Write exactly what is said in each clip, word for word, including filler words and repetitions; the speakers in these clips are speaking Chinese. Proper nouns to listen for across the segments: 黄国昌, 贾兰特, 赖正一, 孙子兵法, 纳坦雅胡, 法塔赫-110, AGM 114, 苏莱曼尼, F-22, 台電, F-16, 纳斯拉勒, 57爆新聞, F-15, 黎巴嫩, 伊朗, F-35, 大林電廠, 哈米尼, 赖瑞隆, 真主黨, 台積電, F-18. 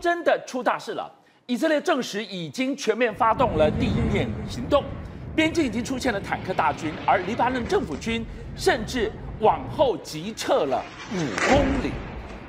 真的出大事了。以色列证实已经全面发动了地面行动，边境已经出现了坦克大军，而黎巴嫩政府军甚至往后急撤了五公里。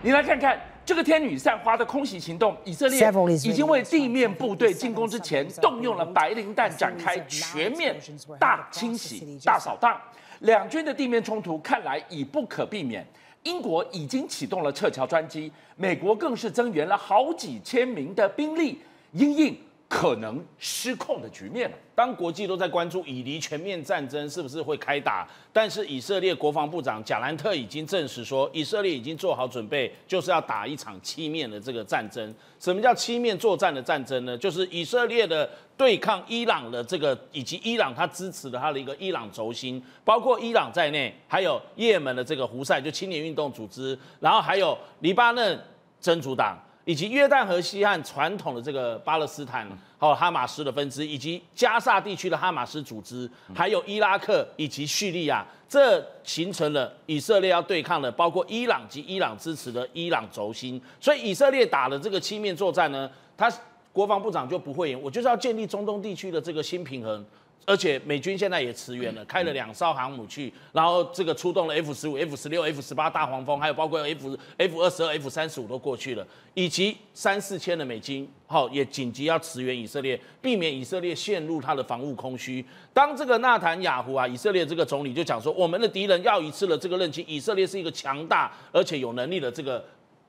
你来看看这个天女散花的空袭行动，以色列已经为地面部队进攻之前动用了白磷弹，展开全面大清洗、大扫荡。两军的地面冲突看来已不可避免。 英国已经启动了撤侨专机，美国更是增援了好几千名的兵力，因应可能失控的局面了。当国际都在关注以黎全面战争是不是会开打，但是以色列国防部长贾兰特已经证实说，以色列已经做好准备，就是要打一场七面的这个战争。什么叫七面作战的战争呢？就是以色列的。 对抗伊朗的这个，以及伊朗他支持的他的一个伊朗轴心，包括伊朗在内，还有也门的这个胡塞就青年运动组织，然后还有黎巴嫩真主党，以及约旦河西岸传统的这个巴勒斯坦还有哈马斯的分支，以及加沙地区的哈马斯组织，还有伊拉克以及叙利亚，这形成了以色列要对抗的，包括伊朗及伊朗支持的伊朗轴心。所以以色列打了这个七面作战呢，他。 国防部长就不会演，我就是要建立中东地区的这个新平衡，而且美军现在也驰援了，开了两艘航母去，然后这个出动了 F 十五、F 十六、F 十八大黄蜂，还有包括 F F 二十二、F 三十五都过去了，以及三四千的美金，好也紧急要驰援以色列，避免以色列陷入他的防务空虚。当这个纳坦雅胡啊，以色列这个总理就讲说，我们的敌人要一次了这个认清，以色列是一个强大而且有能力的这个。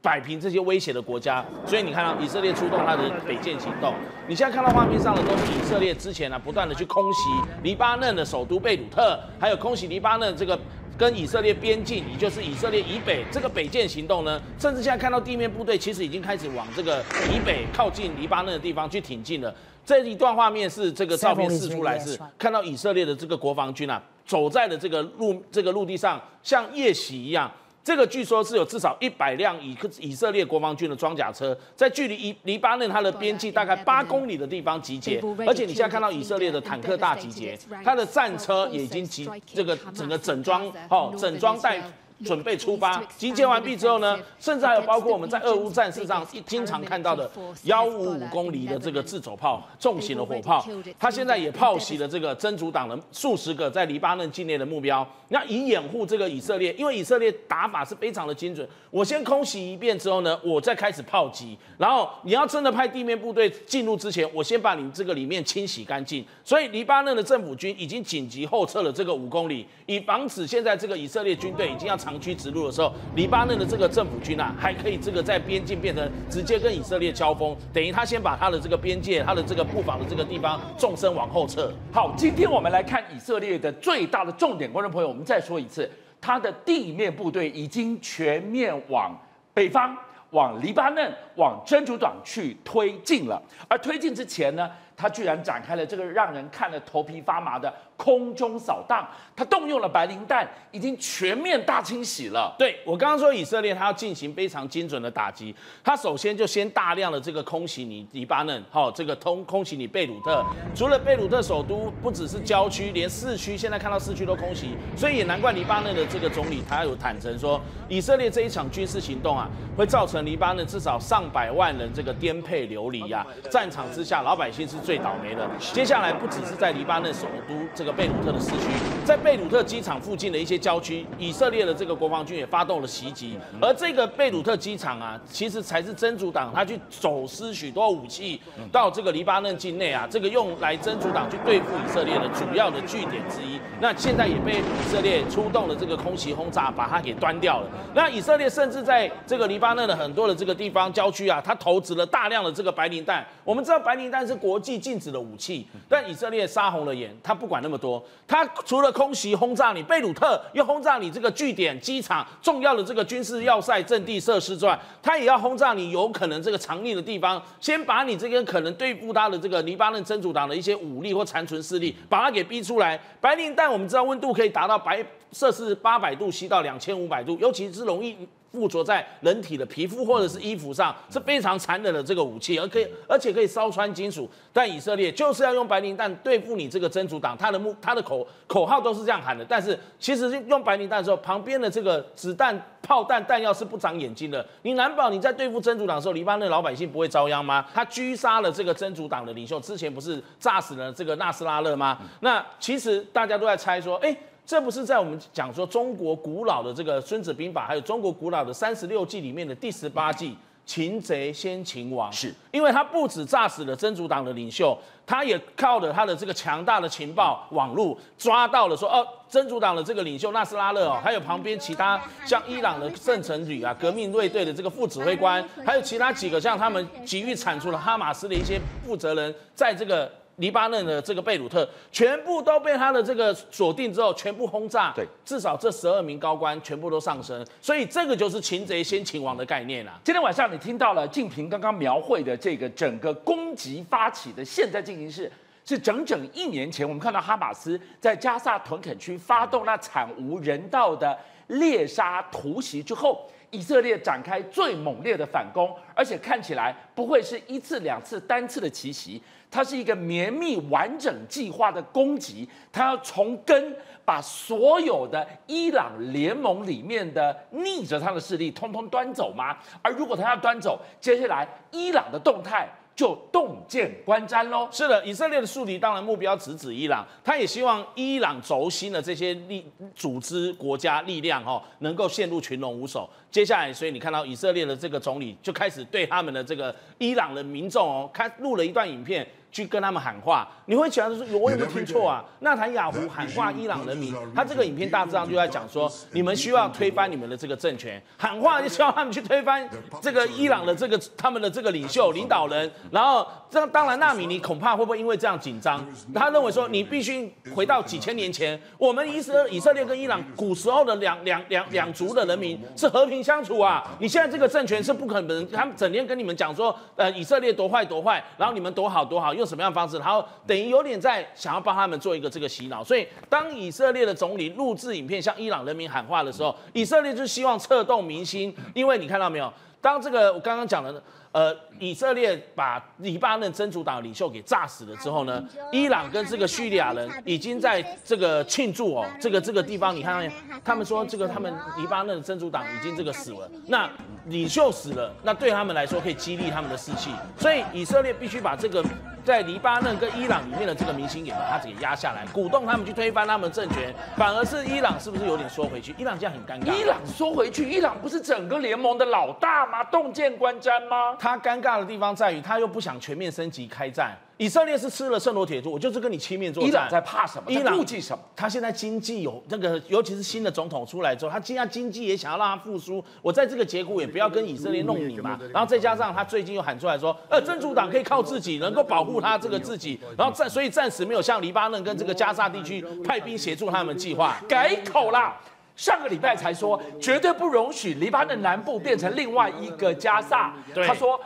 摆平这些威胁的国家，所以你看到以色列出动它的北舰行动。你现在看到画面上的都是以色列之前呢、啊、不断的去空袭黎巴嫩的首都贝鲁特，还有空袭黎巴嫩这个跟以色列边境，也就是以色列以北这个北舰行动呢，甚至现在看到地面部队其实已经开始往这个以北靠近黎巴嫩的地方去挺进了。这一段画面是这个照片释出来是看到以色列的这个国防军啊走在了这个陆这个陆地上，像夜袭一样。 这个据说是有至少一百辆以以色列国防军的装甲车，在距离黎黎巴嫩它的边境大概八公里的地方集结，而且你现在看到以色列的坦克大集结，它的战车也已经集这个整个整装，哦，整装待。 准备出发，集结完毕之后呢，甚至还有包括我们在俄乌战事上经常看到的一百五十五公里的这个自走炮、重型的火炮，它现在也炮袭了这个真主党的数十个在黎巴嫩境内的目标。那以掩护这个以色列，因为以色列打法是非常的精准，我先空袭一遍之后呢，我再开始炮击，然后你要真的派地面部队进入之前，我先把你这个里面清洗干净。所以黎巴嫩的政府军已经紧急后撤了这个五公里，以防止现在这个以色列军队已经要长。 长驱直入的时候，黎巴嫩的这个政府军啊，还可以这个在边境变成直接跟以色列交锋，等于他先把他的这个边界、他的这个布防的这个地方纵深往后撤。好，今天我们来看以色列的最大的重点，观众朋友，我们再说一次，他的地面部队已经全面往北方、往黎巴嫩、往真主党去推进了。而推进之前呢？ 他居然展开了这个让人看了头皮发麻的空中扫荡，他动用了白磷弹，已经全面大清洗了。对我刚刚说，以色列他要进行非常精准的打击，他首先就先大量的这个空袭你黎巴嫩，好、哦，这个通空袭你贝鲁特。除了贝鲁特首都，不只是郊区，连市区现在看到市区都空袭，所以也难怪黎巴嫩的这个总理他有坦诚说，以色列这一场军事行动啊，会造成黎巴嫩至少上百万人这个颠沛流离呀、啊，战场之下老百姓是。 最倒霉的。接下来不只是在黎巴嫩首都这个贝鲁特的市区，在贝鲁特机场附近的一些郊区，以色列的这个国防军也发动了袭击。而这个贝鲁特机场啊，其实才是真主党他去走私许多武器到这个黎巴嫩境内啊，这个用来真主党去对付以色列的主要的据点之一。那现在也被以色列出动了这个空袭轰炸，把它给端掉了。那以色列甚至在这个黎巴嫩的很多的这个地方郊区啊，他投掷了大量的这个白磷弹。我们知道白磷弹是国际 禁止的武器，但以色列杀红了眼，他不管那么多，他除了空袭轰炸你贝鲁特，又轰炸你这个据点、机场、重要的这个军事要塞、阵地设施之外，他也要轰炸你有可能这个藏匿的地方，先把你这个可能对付他的这个黎巴嫩真主党的一些武力或残存势力，把他给逼出来。白磷弹我们知道温度可以达到白摄氏八百度，西到两千五百度，尤其是容易。附着在人体的皮肤或者是衣服上，是非常残忍的这个武器，而可以而且可以烧穿金属。但以色列就是要用白磷弹对付你这个真主党，他的目他的口口号都是这样喊的。但是其实用白磷弹的时候，旁边的这个子弹、炮弹、弹药是不长眼睛的。你难保你在对付真主党的时候，黎巴嫩老百姓不会遭殃吗？他狙杀了这个真主党的领袖，之前不是炸死了这个纳斯拉勒吗？那其实大家都在猜说，哎、欸。 这不是在我们讲说中国古老的这个《孙子兵法》，还有中国古老的三十六计里面的第十八计“擒贼先擒王”，是因为他不止炸死了真主党的领袖，他也靠着他的这个强大的情报网络抓到了说哦，真主党的这个领袖纳斯拉勒哦，还有旁边其他像伊朗的圣城旅啊、革命卫队的这个副指挥官，还有其他几个像他们急于铲除了哈马斯的一些负责人，在这个。 黎巴嫩的这个贝鲁特全部都被他的这个锁定之后，全部轰炸。对，至少这十二名高官全部都上升，所以这个就是擒贼先擒王的概念啦、啊。今天晚上你听到了静平刚刚描绘的这个整个攻击发起的现在进行式，是整整一年前我们看到哈马斯在加萨屯垦区发动那惨无人道的猎杀突袭之后。 以色列展开最猛烈的反攻，而且看起来不会是一次、两次、单次的奇袭，它是一个绵密、完整计划的攻击。它要从根把所有的伊朗联盟里面的逆着它的势力，通通端走吗？而如果它要端走，接下来伊朗的动态。 就洞见观瞻喽。是的，以色列的树敌当然目标直指伊朗，他也希望伊朗轴心的这些力组织国家力量哦，能够陷入群龙无首。接下来，所以你看到以色列的这个总理就开始对他们的这个伊朗的民众哦，开录了一段影片。 去跟他们喊话，你会想说，我有没有听错啊？纳坦雅胡喊话伊朗人民，他这个影片大致上就在讲说，你们需要推翻你们的这个政权，喊话就希望他们去推翻这个伊朗的这个他们的这个领袖领导人。然后，这当然纳米尼恐怕会不会因为这样紧张？他认为说，你必须回到几千年前，我们以色以色列跟伊朗古时候的两两两两族的人民是和平相处啊。你现在这个政权是不可能，他们整天跟你们讲说，呃，以色列多坏多坏，然后你们多好多好。 用什么样的方式？然后等于有点在想要帮他们做一个这个洗脑，所以当以色列的总理录制影片向伊朗人民喊话的时候，以色列就希望策动民心，因为你看到没有？当这个我刚刚讲的，呃，以色列把黎巴嫩真主党领袖给炸死了之后呢，伊朗跟这个叙利亚人已经在这个庆祝哦，这个这个地方你看到没有？他们说这个他们黎巴嫩的真主党已经这个死了，那。 领袖死了，那对他们来说可以激励他们的士气，所以以色列必须把这个在黎巴嫩跟伊朗里面的这个民心给把它给压下来，鼓动他们去推翻他们的政权。反而是伊朗是不是有点缩回去？伊朗现在很尴尬。伊朗缩回去，伊朗不是整个联盟的老大吗？洞见观瞻吗？他尴尬的地方在于，他又不想全面升级开战。 以色列是吃了圣罗铁柱，我就是跟你七面作战。伊朗在怕什么？伊朗顾忌什么？他现在经济有那个，尤其是新的总统出来之后，他现在经济也想要让他复苏。我在这个节骨也不要跟以色列弄你嘛。然后再加上他最近又喊出来说，呃，真主党可以靠自己，能够保护他这个自己。然后暂所以暂时没有向黎巴嫩跟这个加沙地区派兵协助他们计划。改口啦，上个礼拜才说绝对不容许黎巴嫩南部变成另外一个加沙。他说。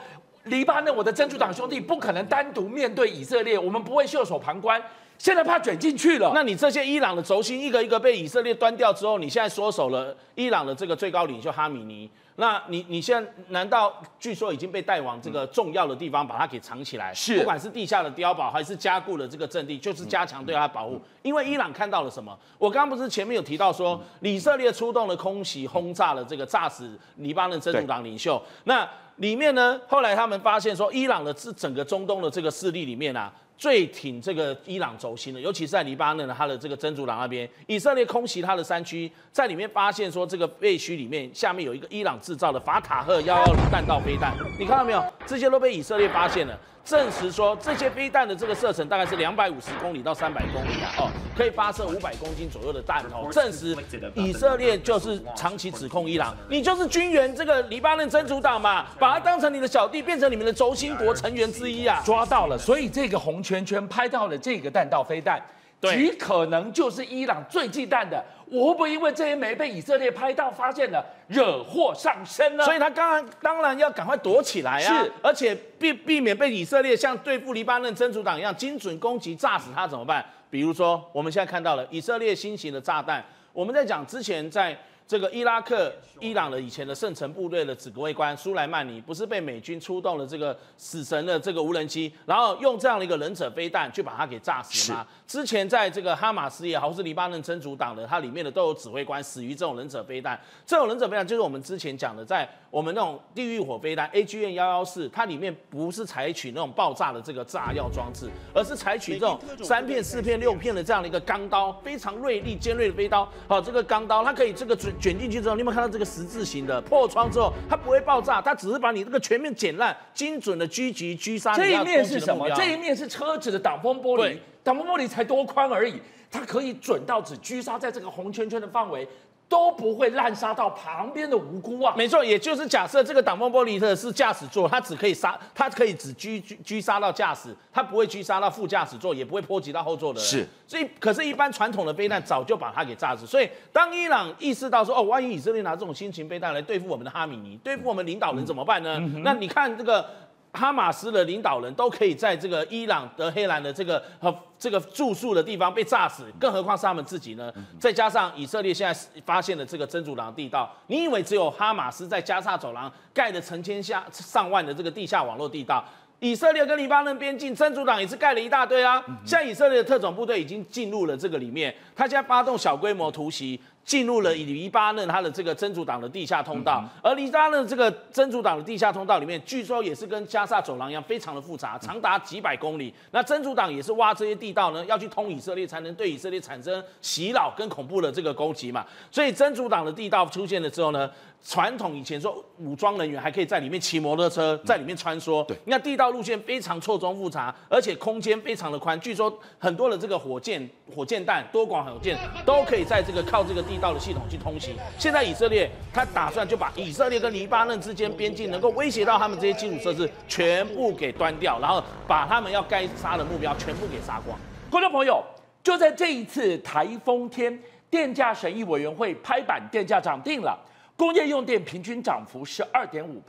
黎巴嫩，我的真主党兄弟不可能单独面对以色列，我们不会袖手旁观。现在怕卷进去了。那你这些伊朗的轴心一个一个被以色列端掉之后，你现在缩手了伊朗的这个最高领袖哈米尼，那你你现在难道据说已经被带往这个重要的地方，把它给藏起来？是，不管是地下的碉堡，还是加固了这个阵地，就是加强对它保护。因为伊朗看到了什么？我刚刚不是前面有提到说，以色列出动了空袭，轰炸了这个炸死黎巴嫩真主党领袖。那 里面呢，后来他们发现说，伊朗的这整个中东的这个势力里面啊，最挺这个伊朗轴心的，尤其是在黎巴嫩的他的这个真主党那边，以色列空袭他的山区，在里面发现说，这个废墟里面下面有一个伊朗制造的法塔赫一一零弹道飞弹，你看到没有？这些都被以色列发现了。 证实说，这些飞弹的这个射程大概是两百五十公里到三百公里啊，哦，可以发射五百公斤左右的弹头。证实以色列就是长期指控伊朗，你就是军援这个黎巴嫩真主党嘛，把它当成你的小弟，变成你们的轴心国成员之一啊，抓到了。所以这个红圈圈拍到了这个弹道飞弹，极可能就是伊朗最忌惮的。 我会不会因为这一枚被以色列拍到发现了，惹祸上身呢？所以他当然当然要赶快躲起来啊！是，而且避避免被以色列像对付黎巴嫩真主党一样精准攻击炸死他怎么办？比如说我们现在看到了以色列新型的炸弹，我们在讲之前在这个伊拉克、伊朗的以前的圣城部队的指挥官苏莱曼尼，不是被美军出动了这个死神的这个无人机，然后用这样的一个忍者飞弹去把他给炸死吗？之前在这个哈马斯也好，是黎巴嫩真主党的，它里面的都有指挥官死于这种忍者飞弹。这种忍者飞弹就是我们之前讲的，在我们那种地狱火飞弹 A G M 一一四，它里面不是采取那种爆炸的这个炸药装置，而是采取这种三片、四片、六片的这样的一个钢刀，非常锐利、尖锐的飞刀。好，这个钢刀它可以这个准。卷进去之后，你有没有看到这个十字形的破窗之后，它不会爆炸，它只是把你这个全面剪烂，精准的狙击狙杀。这一面是什么？这一面是车子的挡风玻璃，挡风玻璃才多宽而已，它可以准到只狙杀在这个红圈圈的范围。 都不会滥杀到旁边的无辜啊！没错，也就是假设这个挡风玻璃的是驾驶座，它只可以杀，它可以只狙狙狙杀到驾驶，它不会狙杀到副驾驶座，也不会波及到后座的人。是，所以可是，一般传统的飞弹早就把它给炸死。所以，当伊朗意识到说，哦，万一以色列拿这种新型飞弹来对付我们的哈米尼，对付我们领导人怎么办呢？嗯、那你看这个。 哈马斯的领导人都可以在这个伊朗德黑兰的这个和这个住宿的地方被炸死，更何况是他们自己呢？再加上以色列现在发现了这个真主党地道，你以为只有哈马斯在加沙走廊盖的成千下上万的这个地下网络地道？ 以色列跟黎巴嫩边境，真主党也是盖了一大堆啊。现在以色列的特种部队已经进入了这个里面，他现在发动小规模突袭，进入了黎巴嫩他的这个真主党的地下通道。而黎巴嫩这个真主党的地下通道里面，据说也是跟加沙走廊一样，非常的复杂，长达几百公里。那真主党也是挖这些地道呢，要去通以色列，才能对以色列产生洗脑跟恐怖的这个攻击嘛。所以真主党的地道出现了之后呢？ 传统以前说武装人员还可以在里面骑摩托车，在里面穿梭。嗯、对，那地道路线非常错综复杂，而且空间非常的宽。据说很多的这个火箭、火箭弹、多管火箭都可以在这个靠这个地道的系统去通行。现在以色列他打算就把以色列跟黎巴嫩之间边境能够威胁到他们这些基础设施全部给端掉，然后把他们要该杀的目标全部给杀光。观众朋友，就在这一次台风天，电价审议委员会拍板，电价涨定了。 工业用电平均涨幅是 百分之二点五，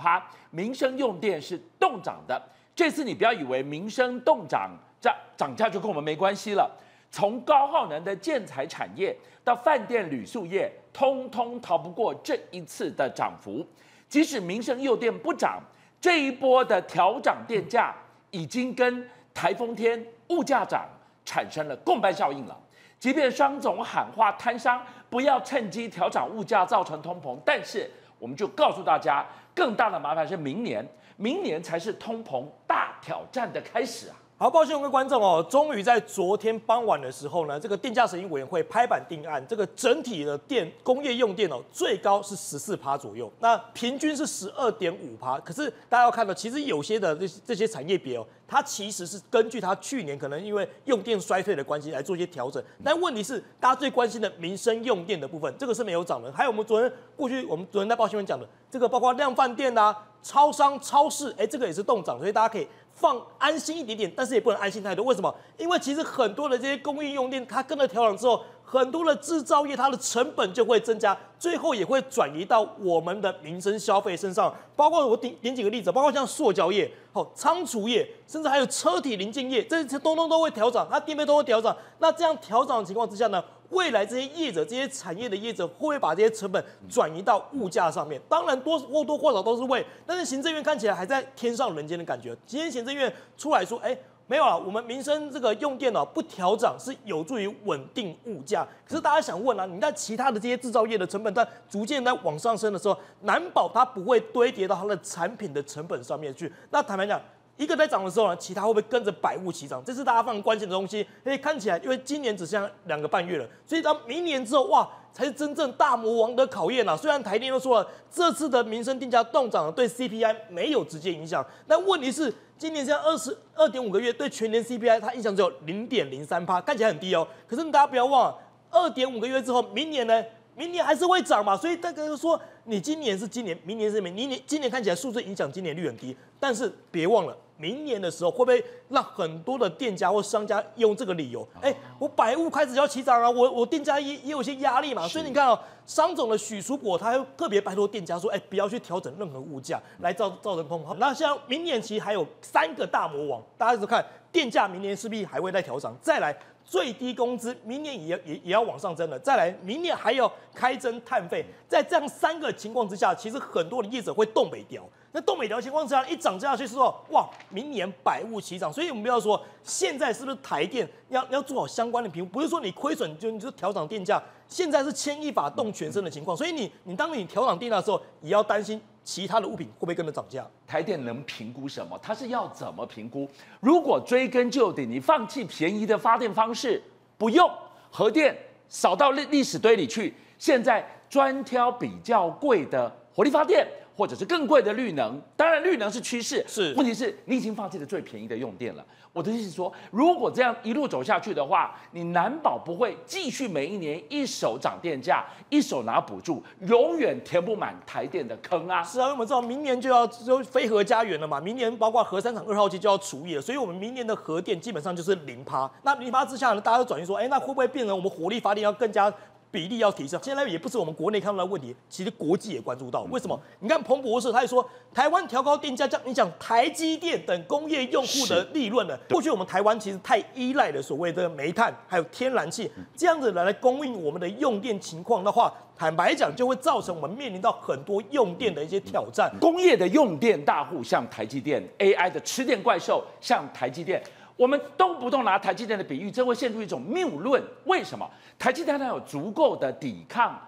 民生用电是动涨的。这次你不要以为民生动涨涨涨价就跟我们没关系了。从高耗能的建材产业到饭店旅宿业，通通逃不过这一次的涨幅。即使民生用电不涨，这一波的调涨电价已经跟台风天物价涨产生了共伴效应了。 即便商总喊话摊商不要趁机调涨物价，造成通膨，但是我们就告诉大家，更大的麻烦是明年，明年才是通膨大挑战的开始啊！好，抱歉各位观众哦，终于在昨天傍晚的时候呢，这个电价审议委员会拍板定案，这个整体的电工业用电哦，最高是 百分之十四 左右，那平均是 百分之十二点五。可是大家要看到，其实有些的这这些产业别哦。 它其实是根据它去年可能因为用电衰退的关系来做一些调整，但问题是大家最关心的民生用电的部分，这个是没有涨的。还有我们昨天过去，我们昨天在报新闻讲的，这个包括量贩店啊、超商、超市，哎，这个也是动涨，所以大家可以放安心一点点，但是也不能安心太多。为什么？因为其实很多的这些供应用电，它跟着调整之后。 很多的制造业，它的成本就会增加，最后也会转移到我们的民生消费身上。包括我点点几个例子，包括像塑胶业、好仓储业，甚至还有车体零件业，这些通通都会调涨，它电费都会调涨。那这样调涨的情况之下呢？ 未来这些业者、这些产业的业者会不会把这些成本转移到物价上面？当然多或多或少都是会，但是行政院看起来还在天上人间的感觉。今天行政院出来说，哎，没有啊，我们民生这个用电脑不调涨是有助于稳定物价。可是大家想问啊，你在其他的这些制造业的成本在逐渐在往上升的时候，难保它不会堆叠到它的产品的成本上面去。那坦白讲。 一个在涨的时候呢，其他会不会跟着百物齐涨？这是大家非常关心的东西。因为看起来，因为今年只剩下两个半月了，所以到明年之后，哇，才是真正大魔王的考验啊！虽然台电都说了，这次的民生定价动涨对 C P I 没有直接影响，但问题是今年现在二十二点五个月，对全年 C P I 它影响只有零点零三趴，看起来很低哦。可是大家不要忘了，二点五个月之后，明年呢？明年还是会涨嘛。所以大家说。你今年是今年，明年是明年，今年看起来数字影响今年率很低，但是别忘了。 明年的时候，会不会让很多的店家或商家用这个理由？哎、欸，我百物开始要起涨啊，我我店家也也有一些压力嘛。所以你看哦，商总的许淑果，他特别拜托店家说，哎、欸，不要去调整任何物价来造造成通膨。那像明年其实还有三个大魔王，大家就看电价明年势必还会再调涨，再来。 最低工资明年也也也要往上增了，再来明年还要开征碳费，在这样三个情况之下，其实很多的业者会动北调。那动北调情况之下，一涨价去之后，哇，明年百物齐涨。所以我们不要说现在是不是台电要要做好相关的评估，不是说你亏损就你就调涨电价，现在是牵一发动全身的情况。所以你你当你调涨电价的时候，也要担心。 其他的物品会不会跟着涨价？台电能评估什么？它是要怎么评估？如果追根究底，你放弃便宜的发电方式，不用核电，扫到历历史堆里去，现在专挑比较贵的火力发电，或者是更贵的绿能。当然，绿能是趋势，是问题是你已经放弃了最便宜的用电了。我的意思是说，如果这样一路走下去的话，你难保不会继续每一年一手涨电价，一手拿补助，永远填不满台电的坑啊！是啊，因为我们知道明年就要就非核家园了嘛，明年包括核三厂二号机就要除役了，所以我们明年的核电基本上就是零趴。那零趴之下呢，大家就转移说，哎，那会不会变成我们火力发电要更加？ 比例要提升，现在也不是我们国内看到的问题，其实国际也关注到。为什么？你看彭博士他也说，台湾调高电价，这样影响台积电等工业用户的利润了。过去我们台湾其实太依赖了所谓的煤炭还有天然气，这样子来供应我们的用电情况的话，坦白讲就会造成我们面临到很多用电的一些挑战。工业的用电大户像台积电 ，A I 的吃电怪兽像台积电。 我们动不动拿台积电的比喻，这会陷入一种谬论。为什么台积电它有足够的抵抗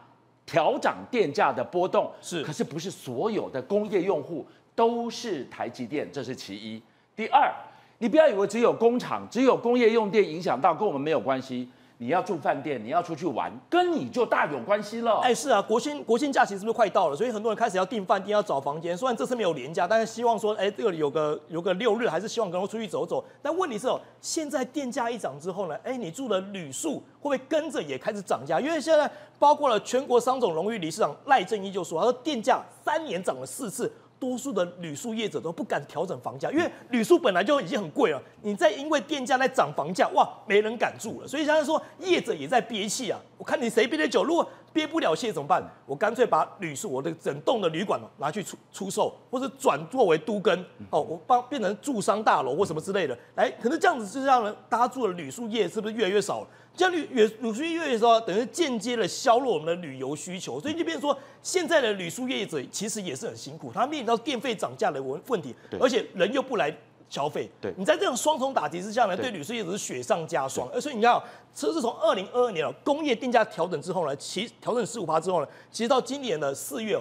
调涨电价的波动？是，可是不是所有的工业用户都是台积电，这是其一。第二，你不要以为只有工厂、只有工业用电影响到，跟我们没有关系。 你要住饭店，你要出去玩，跟你就大有关系了。哎，是啊，国庆国庆假期是不是快到了？所以很多人开始要订饭店，要找房间。虽然这次没有连假，但是希望说，哎，这个有个有个六日，还是希望能够出去走走。但问题是哦，现在电价一涨之后呢，哎，你住的旅宿会不会跟着也开始涨价？因为现在包括了全国商总荣誉理事长赖正一就说，他说电价三年涨了四次。 多数的旅宿业者都不敢调整房价，因为旅宿本来就已经很贵了，你再因为电价在涨房价，哇，没人敢住了。所以现在说业者也在憋气啊，我看你谁憋得久，如果憋不了气怎么办？我干脆把旅宿我的整栋的旅馆拿去出出售，或者转作为都更哦，我帮变成住商大楼或什么之类的。哎，可是这样子就让人大家住的旅宿业是不是越来越少了？ 像旅旅旅宿业的时候，等于间接的削弱我们的旅游需求，所以就变成说，现在的旅宿业者其实也是很辛苦，他面临到电费涨价的问问题，而且人又不来消费。对，你在这种双重打击之下呢，对旅宿业者是雪上加霜。而所以你看，这是从二零二二年工业定价调整之后呢，其调整十五趴之后呢，其实到今年的四月。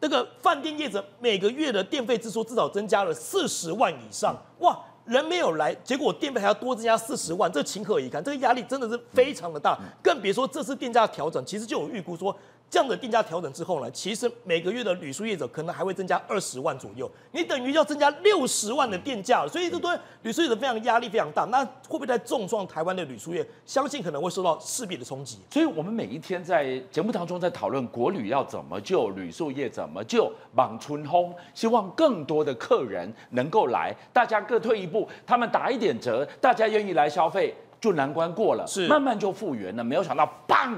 那个饭店业者每个月的电费支出至少增加了四十万以上，哇，人没有来，结果电费还要多增加四十万，这情何以堪？这个压力真的是非常的大，更别说这次电价调整，其实就有预估说，这样的电价调整之后呢，其实每个月的旅宿业者可能还会增加二十万左右，你等于要增加六十万的电价，所以这对旅宿业者非常压力非常大。那会不会在重创台湾的旅宿业？相信可能会受到势必的冲击。所以我们每一天在节目当中在讨论国旅要怎么救旅宿业者。 我们就往春轰，希望更多的客人能够来，大家各退一步，他们打一点折，大家愿意来消费，就难关过了，是慢慢就复原了。没有想到，砰！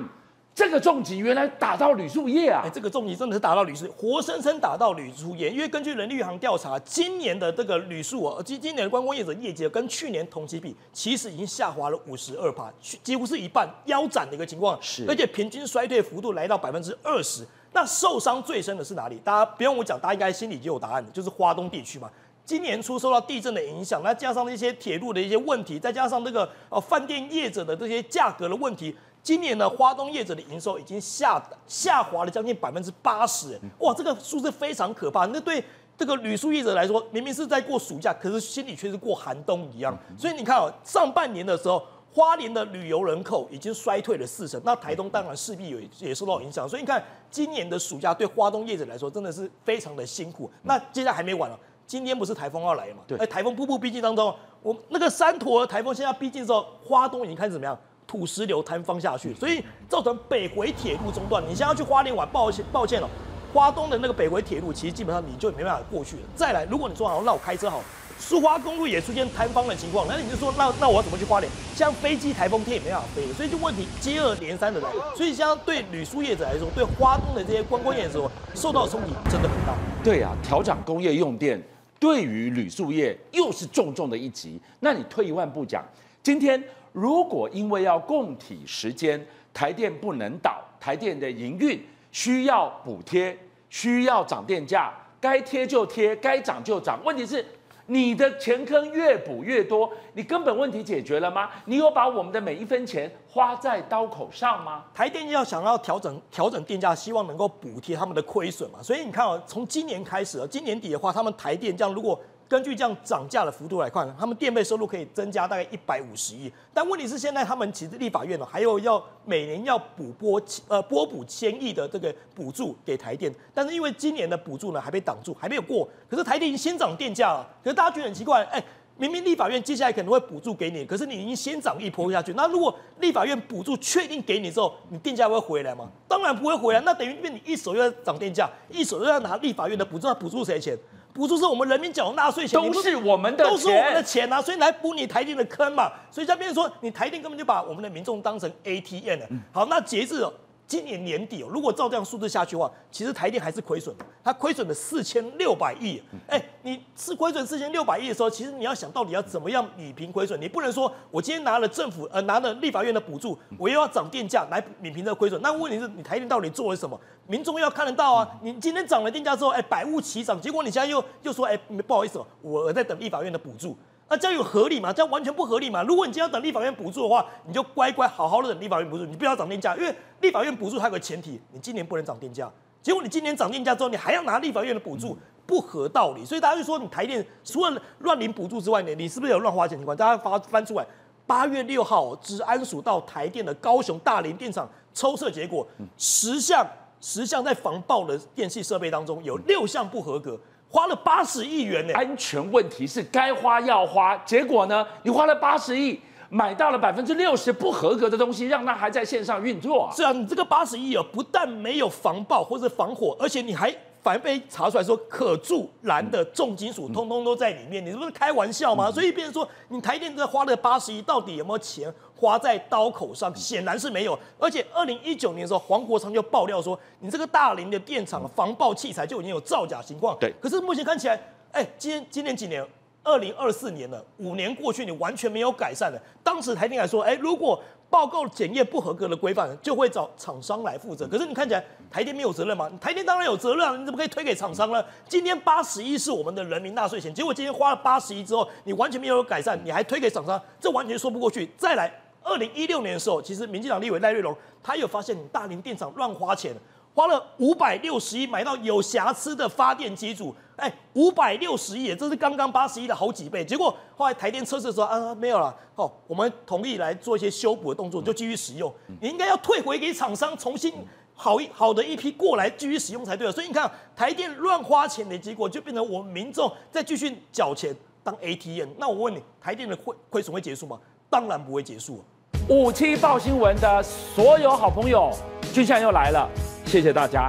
这个重击原来打到旅宿业啊！哎，这个重击真的是打到旅宿，活生生打到旅宿业。因为根据人力银行调查，今年的这个旅宿啊，今今年的观光业者业绩跟去年同期比，其实已经下滑了五十二趴，几乎是一半腰斩的一个情况。是，而且平均衰退幅度来到百分之二十。那受伤最深的是哪里？大家不用我讲，大家应该心里就有答案了，就是花东地区嘛。 今年初受到地震的影响，那加上一些铁路的一些问题，再加上这个呃饭店业者的这些价格的问题，今年呢，花东业者的营收已经下下滑了将近百分之八十，哇，这个数字非常可怕。那对这个旅宿业者来说，明明是在过暑假，可是心里却是过寒冬一样。所以你看哦，上半年的时候。 花莲的旅游人口已经衰退了四成，那台东当然势必有也受到影响，所以你看今年的暑假对花东业者来说真的是非常的辛苦。那接下来还没完了，今天不是台风要来了嘛？对，台风步步逼近当中，我那个三坨台风现在逼近之后，花东已经开始怎么样？ 土石流坍方下去，所以造成北回铁路中断。你现在要去花莲玩，抱歉抱歉了，花东的那个北回铁路，其实基本上你就没办法过去了。再来，如果你说好，那我开车好，苏花公路也出现坍方的情况，那你就说那那我怎么去花莲？像飞机、台风天也没办法飞，所以就问题接二连三的来。所以，像对旅宿业者来说，对花东的这些观光业者受到冲击真的很大。对啊，调涨工业用电对于旅宿业又是重重的一击。那你退一万步讲，今天如果因为要共体时间，台电不能倒，台电的营运。 需要补贴，需要涨电价，该贴就贴，该涨就涨。问题是你的钱坑越补越多，你根本问题解决了吗？你有把我们的每一分钱花在刀口上吗？台电要想要调整调整电价，希望能够补贴他们的亏损嘛。所以你看哦，从今年开始啊，今年底的话，他们台电这样如果。 根据这样涨价的幅度来看，他们电费收入可以增加大概一百五十亿。但问题是，现在他们其实立法院呢，还有要每年要补拨呃拨补千亿的这个补助给台电，但是因为今年的补助呢还被挡住，还没有过。可是台电已经先涨电价了，可是大家觉得很奇怪，哎、欸。 明明立法院接下来可能会补助给你，可是你已经先涨一波下去。那如果立法院补助确定给你之后，你电价会回来吗？当然不会回来。那等于你一手又要涨电价，一手又要拿立法院的补助，那补助谁钱？补助是我们人民缴纳税钱，都是我们的钱，都是我们的钱啊！所以来补你台电的坑嘛。所以这边说，你台电根本就把我们的民众当成 A T M 了。好，那截至哦。 今年年底哦，如果照这样数字下去的话，其实台电还是亏损的，它亏损了四千六百亿。哎、欸，你是亏损四千六百亿的时候，其实你要想到底要怎么样弭平亏损，你不能说我今天拿了政府呃拿了立法院的补助，我又要涨电价来弭平这个亏损。那问题是你台电到底做了什么？民众要看得到啊！你今天涨了电价之后，哎、欸，百物齐涨，结果你现在又又说，哎、欸，不好意思哦，我在等立法院的补助。 那、啊、这样有合理吗？这样完全不合理嘛！如果你今天要等立法院补助的话，你就乖乖好好的等立法院补助，你不要涨电价，因为立法院补助它有个前提，你今年不能涨电价。结果你今年涨电价之后，你还要拿立法院的补助，不合道理。所以大家就说你台电除了乱领补助之外，你你是不是有乱花钱情况？大家翻翻出来，八月六号，治安署到台电的高雄大林电厂抽测结果，十项十项在防爆的电器设备当中，有六项不合格。 花了八十亿元呢、欸，安全问题是该花要花，结果呢，你花了八十亿买到了百分之六十不合格的东西，让它还在线上运作、啊。是啊，你这个八十亿哦，不但没有防爆或者防火，而且你还反被查出来说可助燃的重金属通通都在里面，你是不是开玩笑吗？所以变成说，你台电这花了八十亿，到底有没有钱？ 花在刀口上，显然是没有。而且，二零一九年的时候，黄国昌就爆料说，你这个大林的电厂防爆器材就已经有造假情况。对。可是目前看起来，哎、欸，今今年几年，二零二四年了，五年过去，你完全没有改善了。当时台电还说，哎、欸，如果报告检验不合格的规范，就会找厂商来负责。可是你看起来，台电没有责任吗？台电当然有责任啊，你怎么可以推给厂商呢？今天八十亿是我们的人民纳税钱，结果今天花了八十亿之后，你完全没有改善，你还推给厂商，这完全说不过去。再来。 二零一六年的时候，其实民进党立委赖瑞隆他有发现你大林电厂乱花钱，花了五百六十亿买到有瑕疵的发电机组，哎，五百六十亿，这是刚刚八十亿的好几倍。结果后来台电测试的时候啊，没有了，哦，我们同意来做一些修补的动作，就继续使用。你应该要退回给厂商，重新好一好的一批过来继续使用才对了。所以你看台电乱花钱的结果，就变成我们民众再继续缴钱当 A T M。那我问你，台电的亏亏损会结束吗？ 当然不会结束。五七报新闻的所有好朋友，俊相又来了，谢谢大家，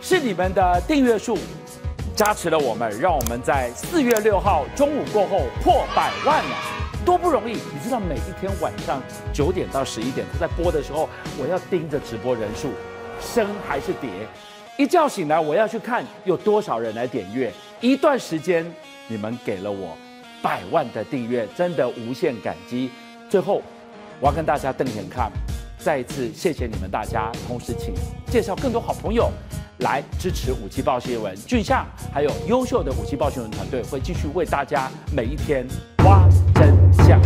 是你们的订阅数加持了我们，让我们在四月六号中午过后破百万了，多不容易！你知道每一天晚上九点到十一点，在播的时候，我要盯着直播人数，升还是跌？一觉醒来，我要去看有多少人来点阅。一段时间，你们给了我百万的订阅，真的无限感激。 最后，我要跟大家瞪眼看，再一次谢谢你们大家，同时请介绍更多好朋友来支持五七报新闻。俊相还有优秀的五七报新闻团队会继续为大家每一天挖真相。